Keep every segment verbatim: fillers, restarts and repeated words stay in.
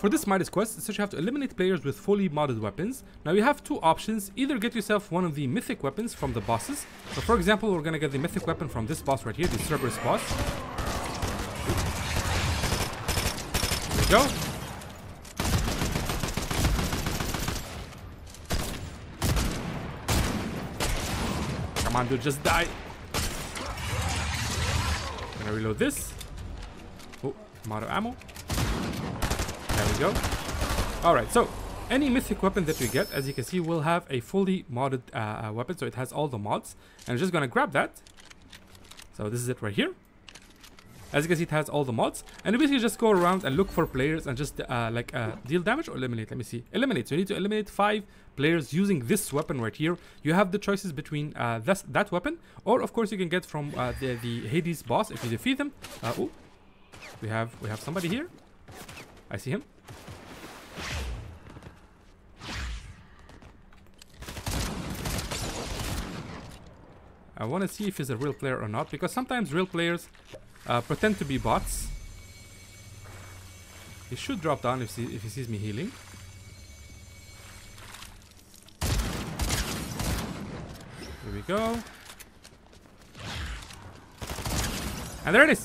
For this Midas quest, it says you have to eliminate players with fully modded weapons. Now you have two options, either get yourself one of the mythic weapons from the bosses. So for example, we're gonna get the mythic weapon from this boss right here, the Cerberus boss. There we go. Come on dude, just die. I'm gonna reload this. Oh, I'm out of ammo. There we go. Alright, so any mythic weapon that we get, as you can see, will have a fully modded uh, weapon. So it has all the mods. And I'm just gonna grab that. So this is it right here. As you can see, it has all the mods. And basically just go around and look for players and just uh, like uh, deal damage or eliminate. Let me see. Eliminate. So you need to eliminate five players using this weapon right here. You have the choices between uh, this, that weapon. Or of course you can get from uh, the, the Hades boss if you defeat them. Uh, oh, we have, we have somebody here. I see him. I want to see if he's a real player or not, because sometimes real players Uh, pretend to be bots. He should drop down if he, if he sees me healing. Here we go. And there it is.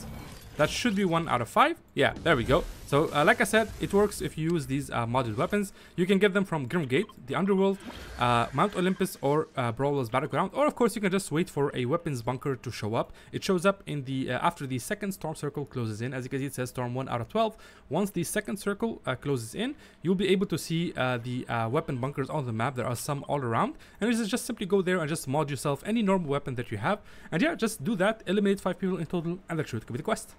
That should be one out of five. Yeah, there we go. So uh, like I said, it works if you use these uh, modded weapons. You can get them from Grimgate, the Underworld, uh, Mount Olympus, or uh, Brawler's Battleground. Or of course, you can just wait for a weapons bunker to show up. It shows up in the uh, after the second storm circle closes in. As you can see, it says storm one out of twelve. Once the second circle uh, closes in, you'll be able to see uh, the uh, weapon bunkers on the map. There are some all around. And you just simply go there and just mod yourself any normal weapon that you have. And yeah, just do that. Eliminate five people in total and that should complete the quest.